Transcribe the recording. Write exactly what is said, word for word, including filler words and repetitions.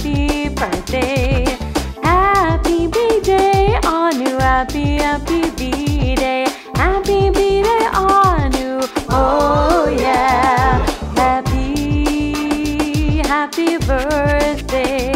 happy birthday. Happy B-Day, AANU, happy, happy B-Day. Happy B-Day, AANU, oh yeah. Happy, happy birthday.